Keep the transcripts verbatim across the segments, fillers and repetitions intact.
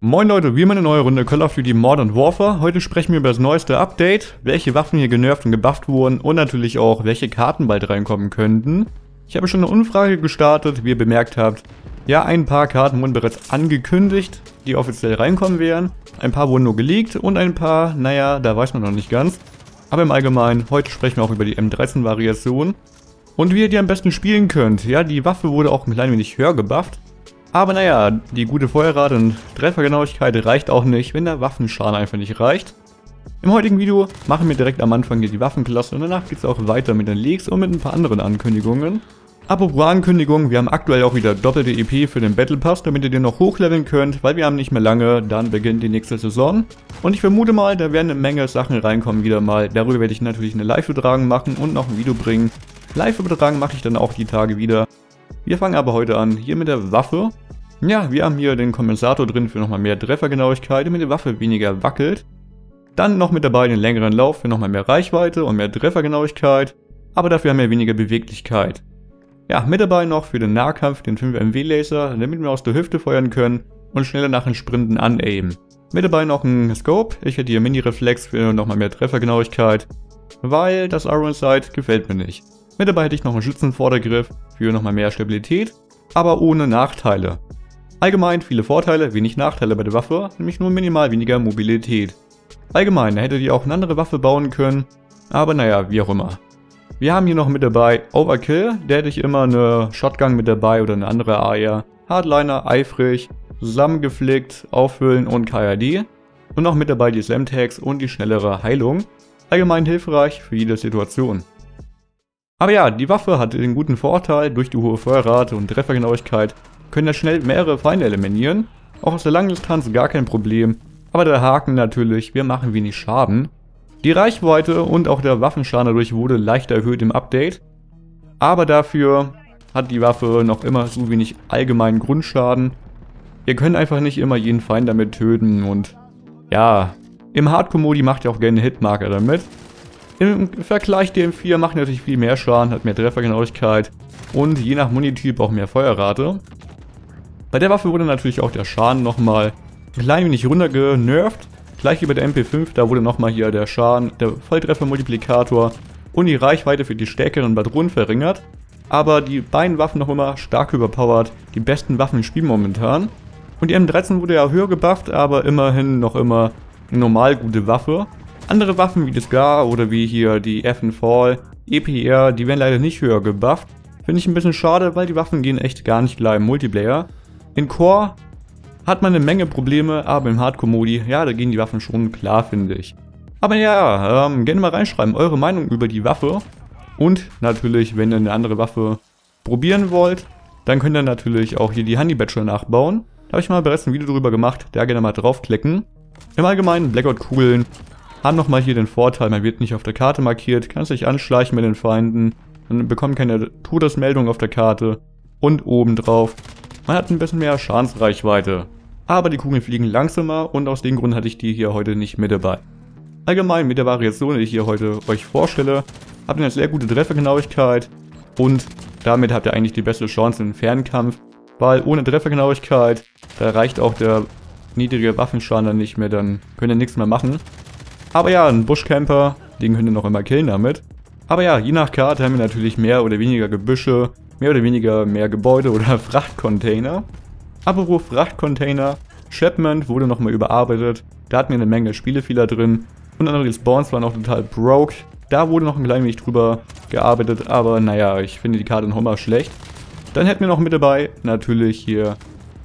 Moin Leute, wir haben eine neue Runde Call of Duty Modern Warfare. Heute sprechen wir über das neueste Update, welche Waffen hier genervt und gebufft wurden und natürlich auch, welche Karten bald reinkommen könnten. Ich habe schon eine Umfrage gestartet, wie ihr bemerkt habt. Ja, ein paar Karten wurden bereits angekündigt, die offiziell reinkommen wären. Ein paar wurden nur geleakt und ein paar, naja, da weiß man noch nicht ganz. Aber im Allgemeinen, heute sprechen wir auch über die M dreizehn Variation. Und wie ihr die am besten spielen könnt. Ja, die Waffe wurde auch ein klein wenig höher gebufft. Aber naja, die gute Feuerrate und Treffergenauigkeit reicht auch nicht, wenn der Waffenschaden einfach nicht reicht. Im heutigen Video machen wir direkt am Anfang hier die Waffenklasse und danach geht es auch weiter mit den Leaks und mit ein paar anderen Ankündigungen. Apropos Ankündigungen, wir haben aktuell auch wieder doppelte E P für den Battle Pass, damit ihr den noch hochleveln könnt, weil wir haben nicht mehr lange, dann beginnt die nächste Saison. Und ich vermute mal, da werden eine Menge Sachen reinkommen wieder mal, darüber werde ich natürlich eine Live-Übertragung machen und noch ein Video bringen. Live-Übertragung mache ich dann auch die Tage wieder. Wir fangen aber heute an, hier mit der Waffe. Ja, wir haben hier den Kompensator drin für nochmal mehr Treffergenauigkeit, damit die Waffe weniger wackelt. Dann noch mit dabei den längeren Lauf für nochmal mehr Reichweite und mehr Treffergenauigkeit, aber dafür haben wir weniger Beweglichkeit. Ja, mit dabei noch für den Nahkampf den fünf M W Laser, damit wir aus der Hüfte feuern können und schneller nach den Sprinten anaimen. Mit dabei noch ein Scope, ich hätte hier Mini-Reflex für nochmal mehr Treffergenauigkeit, weil das Iron Sight gefällt mir nicht. Mit dabei hätte ich noch einen Schützenvordergriff für nochmal mehr Stabilität, aber ohne Nachteile. Allgemein viele Vorteile, wenig Nachteile bei der Waffe, nämlich nur minimal weniger Mobilität. Allgemein, da hättet ihr auch eine andere Waffe bauen können, aber naja, wie auch immer. Wir haben hier noch mit dabei Overkill, da hätte ich immer eine Shotgun mit dabei oder eine andere A R, Hardliner, eifrig, zusammengeflickt, auffüllen und K I D. Und noch mit dabei die Slam-Tags und die schnellere Heilung. Allgemein hilfreich für jede Situation. Aber ja, die Waffe hat den guten Vorteil, durch die hohe Feuerrate und Treffergenauigkeit können da schnell mehrere Feinde eliminieren. Auch aus der langen Distanz gar kein Problem, aber der Haken natürlich, wir machen wenig Schaden. Die Reichweite und auch der Waffenschaden dadurch wurde leicht erhöht im Update, aber dafür hat die Waffe noch immer so wenig allgemeinen Grundschaden. Ihr könnt einfach nicht immer jeden Feind damit töten und ja, im Hardcore-Modi macht ihr auch gerne Hitmarker damit. Im Vergleich der M vier macht natürlich viel mehr Schaden, hat mehr Treffergenauigkeit und je nach Munityp auch mehr Feuerrate. Bei der Waffe wurde natürlich auch der Schaden nochmal ein klein wenig runtergenervt. Gleich wie bei der M P fünf, da wurde nochmal hier der Schaden, der Volltreffermultiplikator und die Reichweite für die stärkeren Patronen verringert. Aber die beiden Waffen noch immer stark überpowered, die besten Waffen im Spiel momentan. Und die M dreizehn wurde ja höher gebufft, aber immerhin noch immer eine normal gute Waffe. Andere Waffen wie die Scar oder wie hier die F N Fall, E P R, die werden leider nicht höher gebufft. Finde ich ein bisschen schade, weil die Waffen gehen echt gar nicht klar im Multiplayer. In Core hat man eine Menge Probleme, aber im Hardcore-Modi, ja, da gehen die Waffen schon klar, finde ich. Aber ja, ähm, gerne mal reinschreiben, eure Meinung über die Waffe. Und natürlich, wenn ihr eine andere Waffe probieren wollt, dann könnt ihr natürlich auch hier die Honey Badger nachbauen. Da habe ich mal bereits ein Video drüber gemacht, da gerne mal draufklicken. Im Allgemeinen, Blackout-Kugeln haben nochmal hier den Vorteil, man wird nicht auf der Karte markiert, kann sich anschleichen mit den Feinden, man bekommt keine Todesmeldung auf der Karte und obendrauf, man hat ein bisschen mehr Schadensreichweite. Aber die Kugeln fliegen langsamer und aus dem Grund hatte ich die hier heute nicht mit dabei. Allgemein mit der Variation, die ich hier heute euch vorstelle, habt ihr eine sehr gute Treffergenauigkeit und damit habt ihr eigentlich die beste Chance im Fernkampf, weil ohne Treffergenauigkeit, da reicht auch der niedrige Waffenschaden dann nicht mehr, dann könnt ihr nichts mehr machen. Aber ja, ein Buschcamper, den könnt ihr noch immer killen damit. Aber ja, je nach Karte haben wir natürlich mehr oder weniger Gebüsche, mehr oder weniger mehr Gebäude oder Frachtcontainer. Apropos Frachtcontainer, Shipment wurde nochmal überarbeitet, da hatten wir eine Menge Spielefehler drin. Und andere Spawns waren auch total broke, da wurde noch ein klein wenig drüber gearbeitet, aber naja, ich finde die Karte noch immer schlecht. Dann hätten wir noch mit dabei natürlich hier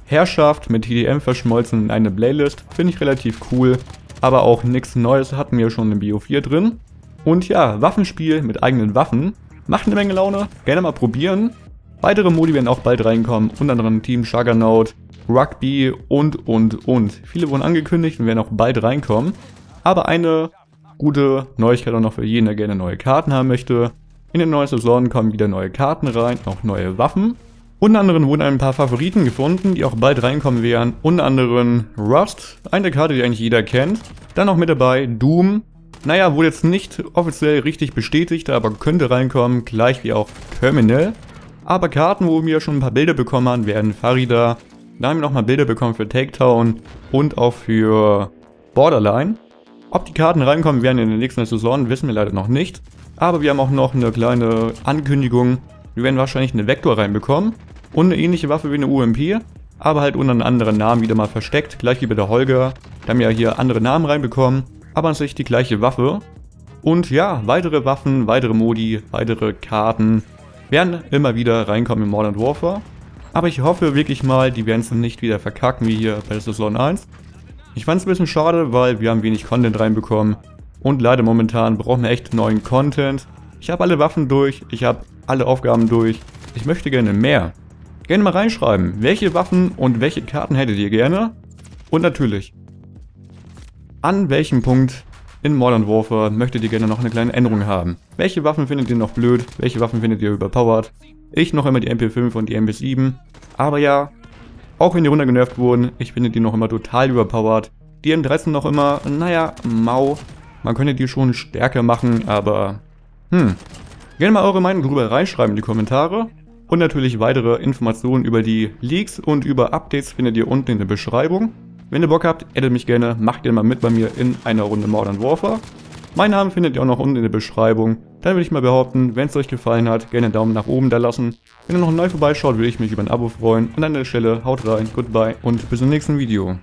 Herrschaft mit T D M verschmolzen in eine Playlist, finde ich relativ cool. Aber auch nichts Neues hatten wir schon im Bio vier drin. Und ja, Waffenspiel mit eigenen Waffen. Macht eine Menge Laune, gerne mal probieren. Weitere Modi werden auch bald reinkommen, unter anderem Team Juggernaut, Rugby und, und, und. Viele wurden angekündigt und werden auch bald reinkommen. Aber eine gute Neuigkeit auch noch für jeden, der gerne neue Karten haben möchte. In der neuen Saison kommen wieder neue Karten rein, auch neue Waffen. Unter anderem wurden ein paar Favoriten gefunden, die auch bald reinkommen werden. Unter anderem Rust, eine Karte, die eigentlich jeder kennt. Dann noch mit dabei Doom. Naja, wurde jetzt nicht offiziell richtig bestätigt, aber könnte reinkommen, gleich wie auch Terminal. Aber Karten, wo wir schon ein paar Bilder bekommen haben, werden Farida, Da haben wir nochmal Bilder bekommen für Takedown und auch für Borderline. Ob die Karten reinkommen werden in der nächsten Saison, wissen wir leider noch nicht. Aber wir haben auch noch eine kleine Ankündigung. Wir werden wahrscheinlich eine Vector reinbekommen und eine ähnliche Waffe wie eine U M P, aber halt unter einem anderen Namen wieder mal versteckt, gleich wie bei der Holger. Da haben wir ja hier andere Namen reinbekommen, aber an sich die gleiche Waffe. Und ja, weitere Waffen, weitere Modi, weitere Karten werden immer wieder reinkommen in Modern Warfare. Aber ich hoffe wirklich mal, die werden es nicht wieder verkacken wie hier bei der Saison eins. Ich fand es ein bisschen schade, weil wir haben wenig Content reinbekommen und leider momentan brauchen wir echt neuen Content. Ich habe alle Waffen durch, ich habe alle Aufgaben durch, ich möchte gerne mehr. Gerne mal reinschreiben, welche Waffen und welche Karten hättet ihr gerne? Und natürlich, an welchem Punkt in Modern Warfare möchtet ihr gerne noch eine kleine Änderung haben? Welche Waffen findet ihr noch blöd, welche Waffen findet ihr überpowered? Ich noch immer die M P fünf und die M P sieben, aber ja... Auch wenn die runter genervt wurden, ich finde die noch immer total überpowered. Die M dreizehn noch immer, naja, mau. Man könnte die schon stärker machen, aber... Hm. Gerne mal eure Meinung drüber reinschreiben in die Kommentare. Und natürlich weitere Informationen über die Leaks und über Updates findet ihr unten in der Beschreibung. Wenn ihr Bock habt, addet mich gerne, macht ihr mal mit bei mir in einer Runde Modern Warfare. Mein Name findet ihr auch noch unten in der Beschreibung. Dann würde ich mal behaupten, wenn es euch gefallen hat, gerne einen Daumen nach oben da lassen. Wenn ihr noch neu vorbeischaut, würde ich mich über ein Abo freuen. Und an der Stelle haut rein, goodbye und bis zum nächsten Video.